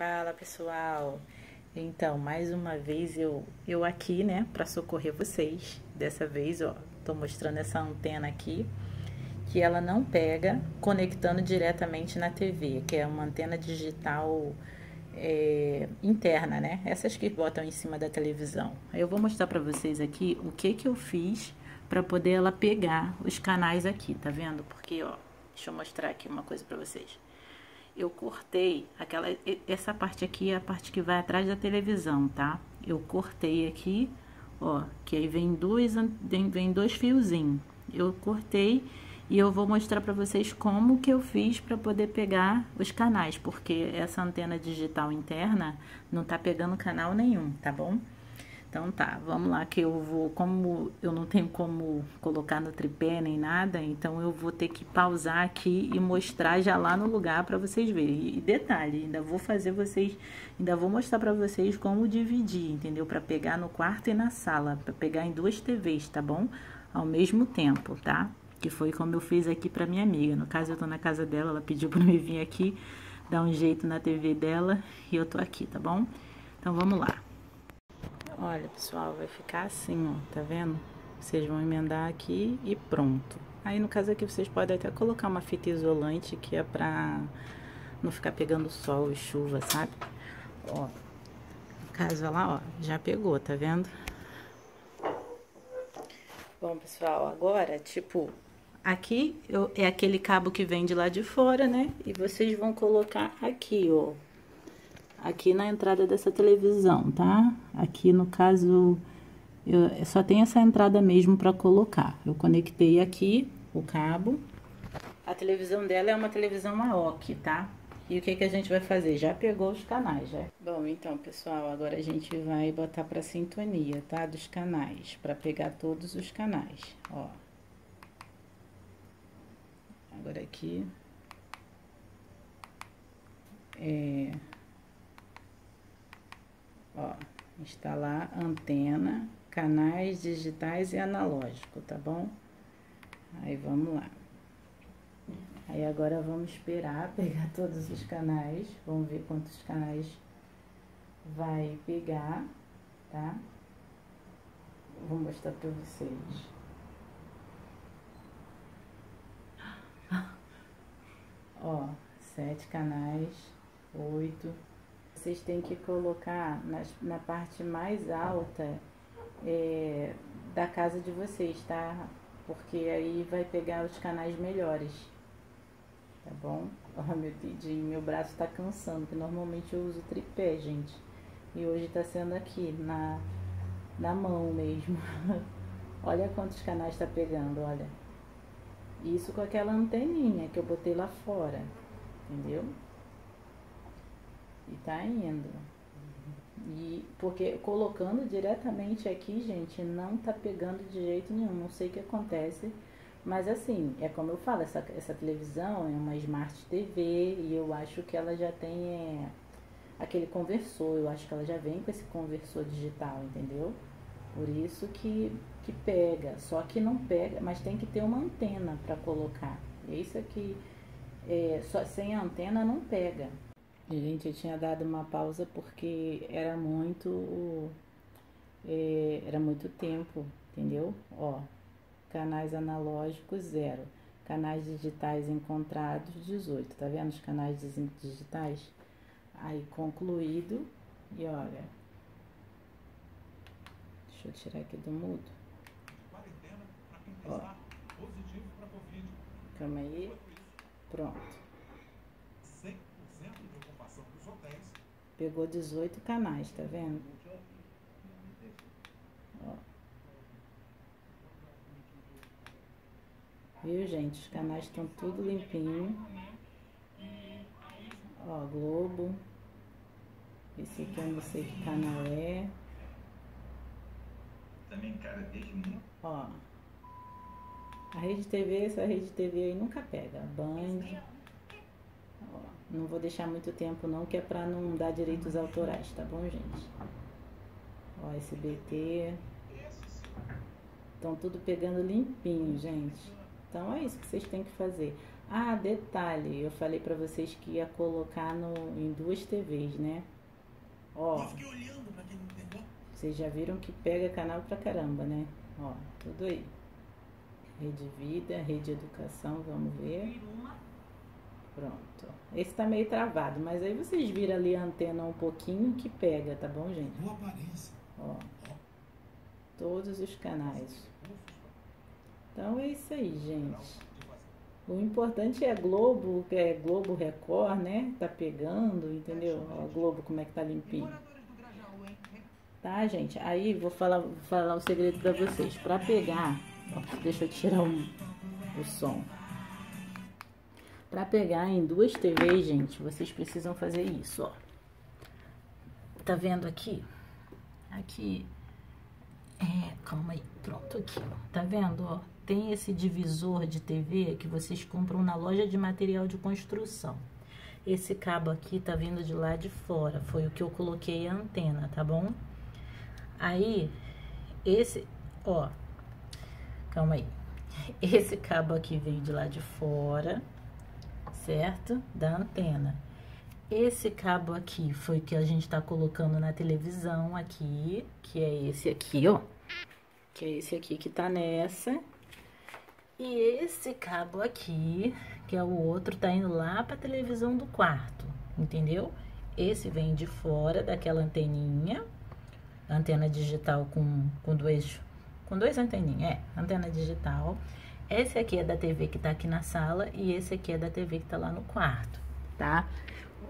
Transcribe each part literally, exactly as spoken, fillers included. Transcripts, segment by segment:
Fala, pessoal! Então, mais uma vez eu, eu aqui, né, para socorrer vocês. Dessa vez, ó, tô mostrando essa antena aqui, que ela não pega conectando diretamente na T V, que é uma antena digital é, interna, né? Essas que botam em cima da televisão. Eu vou mostrar para vocês aqui o que que eu fiz para poder ela pegar os canais aqui, tá vendo? Porque, ó, deixa eu mostrar aqui uma coisa para vocês. Eu cortei aquela, essa parte aqui é a parte que vai atrás da televisão, tá? Eu cortei aqui, ó, que aí vem dois, vem dois fiozinhos. Eu cortei e eu vou mostrar para vocês como que eu fiz para poder pegar os canais, porque essa antena digital interna não tá pegando canal nenhum, tá bom? Então tá, vamos lá que eu vou, como eu não tenho como colocar no tripé nem nada, então eu vou ter que pausar aqui e mostrar já lá no lugar para vocês verem. E detalhe, ainda vou fazer vocês, ainda vou mostrar para vocês como dividir, entendeu? Para pegar no quarto e na sala, para pegar em duas T Vs, tá bom? Ao mesmo tempo, tá? Que foi como eu fiz aqui para minha amiga. No caso, eu tô na casa dela, ela pediu para mim vir aqui, dar um jeito na T V dela e eu tô aqui, tá bom? Então vamos lá. Olha, pessoal, vai ficar assim, ó, tá vendo? Vocês vão emendar aqui e pronto. Aí, no caso aqui, vocês podem até colocar uma fita isolante, que é pra não ficar pegando sol e chuva, sabe? Ó, no caso, olha lá, ó, já pegou, tá vendo? Bom, pessoal, agora, tipo, aqui eu, é aquele cabo que vem de lá de fora, né? E vocês vão colocar aqui, ó. Aqui na entrada dessa televisão, tá? Aqui, no caso, eu só tem essa entrada mesmo pra colocar. Eu conectei aqui o cabo. A televisão dela é uma televisão A O C, tá? E o que que a gente vai fazer? Já pegou os canais, né? Bom, então, pessoal, agora a gente vai botar pra sintonia, tá? Dos canais, pra pegar todos os canais, ó. Agora aqui... É... Ó, instalar antena, canais digitais e analógico, tá bom? Aí vamos lá. Aí agora vamos esperar pegar todos os canais, vamos ver quantos canais vai pegar, tá? Vou mostrar pra vocês. Ó, sete canais, oito... Vocês têm que colocar nas, na parte mais alta é, da casa de vocês, tá? Porque aí vai pegar os canais melhores, tá bom? Ó, meu dedinho, meu braço tá cansando, porque normalmente eu uso tripé, gente. E hoje tá sendo aqui, na, na mão mesmo. Olha quantos canais tá pegando, olha. Isso com aquela anteninha que eu botei lá fora, entendeu? E tá indo. E porque colocando diretamente aqui, gente, não tá pegando de jeito nenhum. Não sei o que acontece, mas assim, é como eu falo, essa, essa televisão é uma Smart T V e eu acho que ela já tem é, aquele conversor. Eu acho que ela já vem com esse conversor digital, entendeu? Por isso que, que pega. Só que não pega, mas tem que ter uma antena pra colocar. E isso aqui, é, só, sem a antena não pega. Gente, eu tinha dado uma pausa porque era muito, é, era muito tempo, entendeu? Ó, canais analógicos, zero. Canais digitais encontrados, dezoito. Tá vendo os canais digitais? Aí, concluído. E olha. Deixa eu tirar aqui do mudo. Ó. Calma aí. Pronto. Pegou dezoito canais, tá vendo? Ó. Viu, gente? Os canais estão tudo limpinho. Ó, Globo. Esse aqui eu não sei que canal é. Também, cara, desde muito. Ó. A Rede T V, essa Rede T V aí nunca pega. Band. Ó. Não vou deixar muito tempo não, que é pra não dar direitos autorais, tá bom, gente? Ó, S B T. Estão tudo pegando limpinho, gente. Então, é isso que vocês têm que fazer. Ah, detalhe, eu falei pra vocês que ia colocar no, em duas T Vs, né? Ó, Eu fiquei olhando pra quem não pegou. Vocês já viram que pega canal pra caramba, né? Ó, tudo aí. Rede Vida, Rede Educação, vamos ver. Pronto. Esse tá meio travado, mas aí vocês viram ali a antena um pouquinho que pega, tá bom, gente? Boa aparência. Ó, todos os canais. Então é isso aí, gente. O importante é Globo, é Globo Record, né? Tá pegando, entendeu? Ó, Globo, como é que tá limpinho. Tá, gente? Aí vou falar, vou falar um segredo pra vocês. Pra pegar... Ó, deixa eu tirar um, o som. Pra pegar em duas T Vs, gente, vocês precisam fazer isso, ó. Tá vendo aqui? Aqui... É, calma aí. Pronto, aqui, ó. Tá vendo, ó? Tem esse divisor de T V que vocês compram na loja de material de construção. Esse cabo aqui tá vindo de lá de fora, foi o que eu coloquei a antena, tá bom? Aí, esse, ó, calma aí. Esse cabo aqui veio de lá de fora, certo? Da antena. Esse cabo aqui foi que a gente tá colocando na televisão aqui, que é esse aqui, ó. Que é esse aqui que tá nessa... E esse cabo aqui, que é o outro, tá indo lá pra televisão do quarto, entendeu? Esse vem de fora daquela anteninha, antena digital com, com dois, com dois anteninhas, é, antena digital. Esse aqui é da T V que tá aqui na sala e esse aqui é da T V que tá lá no quarto, tá?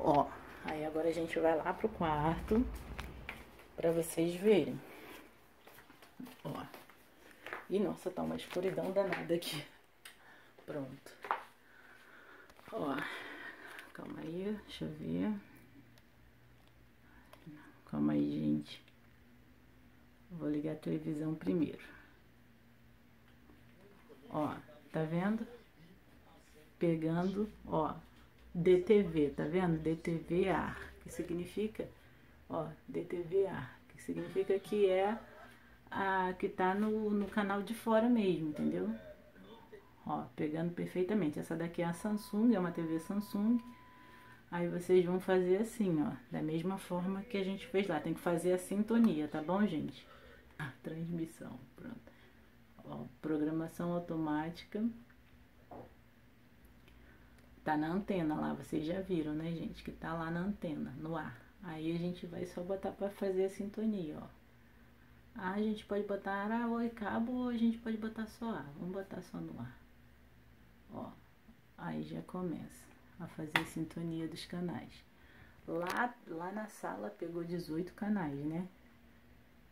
Ó, aí agora a gente vai lá pro quarto pra vocês verem, ó. E nossa, tá uma escuridão danada aqui. Pronto. Ó, calma aí, deixa eu ver. Calma aí, gente. Vou ligar a televisão primeiro. Ó, tá vendo? Pegando, ó, D T V, tá vendo? D T V A R, que significa, ó, D T V A R, que significa que é... Ah, que tá no, no canal de fora mesmo, entendeu? Ó, pegando perfeitamente. Essa daqui é a Samsung, é uma T V Samsung. Aí vocês vão fazer assim, ó, da mesma forma que a gente fez lá. Tem que fazer a sintonia, tá bom, gente? A transmissão, pronto. Ó, programação automática. Tá na antena lá, vocês já viram, né, gente? Que tá lá na antena, no ar. Aí a gente vai só botar pra fazer a sintonia, ó. Ah, a gente pode botar ah, oi cabo ou a gente pode botar só ar. Vamos botar só no ar. Ó, aí já começa a fazer a sintonia dos canais. Lá, lá na sala pegou dezoito canais, né?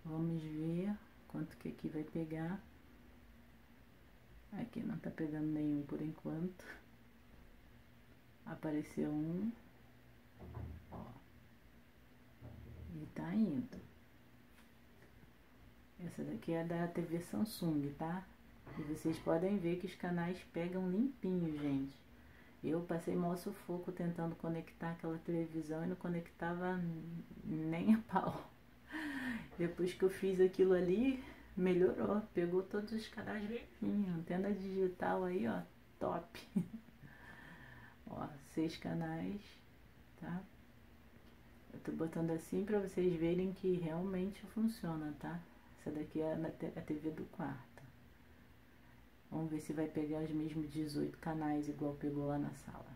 Vamos ver quanto que aqui vai pegar. Aqui não tá pegando nenhum por enquanto. Apareceu um. Ó. E tá indo. Essa daqui é da T V Samsung, tá? E vocês podem ver que os canais pegam limpinho, gente. Eu passei maior sufoco tentando conectar aquela televisão e não conectava nem a pau. Depois que eu fiz aquilo ali, melhorou. Pegou todos os canais limpinhos. Antena digital aí, ó, top. Ó, seis canais, tá? Eu tô botando assim pra vocês verem que realmente funciona, tá? Essa daqui é a T V do quarto. Vamos ver se vai pegar os mesmos dezoito canais igual pegou lá na sala.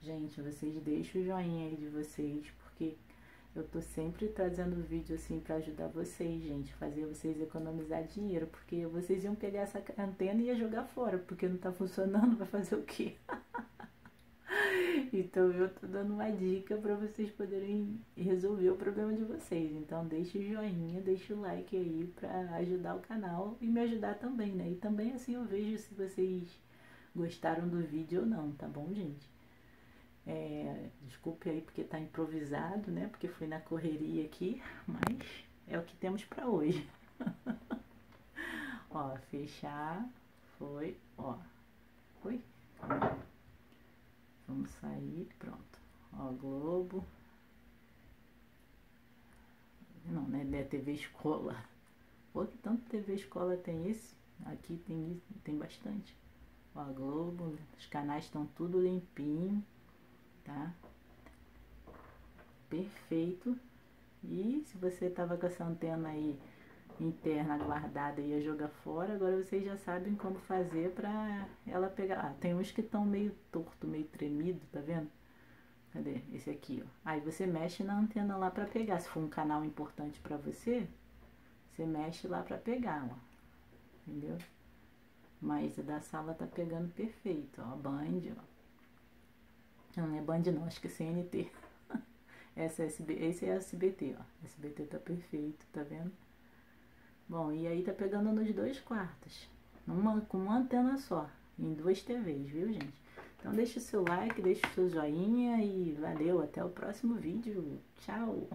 Gente, vocês deixem o joinha aí de vocês, porque eu tô sempre trazendo vídeo assim pra ajudar vocês, gente. Fazer vocês economizar dinheiro, porque vocês iam pegar essa antena e ia jogar fora, porque não tá funcionando, vai fazer o quê? Então, eu tô dando uma dica pra vocês poderem resolver o problema de vocês. Então, deixa o joinha, deixa o like aí pra ajudar o canal e me ajudar também, né? E também, assim, eu vejo se vocês gostaram do vídeo ou não, tá bom, gente? É, desculpe aí porque tá improvisado, né? Porque fui na correria aqui, mas é o que temos pra hoje. Ó, fechar, foi, ó. Oi? Vamos sair, pronto. Ó, Globo. Não, né? É T V Escola. Pô, que tanto T V Escola tem esse? Aqui tem, tem bastante. Ó, a Globo, os canais estão tudo limpinho, tá? Perfeito. E se você tava com essa antena aí interna guardada e ia jogar fora, agora vocês já sabem como fazer pra ela pegar. Ah, tem uns que estão meio torto, meio tremido, tá vendo? Cadê? Esse aqui, ó. Aí você mexe na antena lá pra pegar. Se for um canal importante pra você, você mexe lá pra pegar, ó. Entendeu? Mas a da sala tá pegando perfeito, ó. Band, ó. Não é Band não, acho que é C N T. Essa é S B, esse é S B T, ó. S B T tá perfeito, tá vendo? Bom, e aí tá pegando nos dois quartos. Uma, com uma antena só. Em duas T Vs, viu, gente? Então deixa o seu like, deixa o seu joinha e valeu, até o próximo vídeo. Tchau!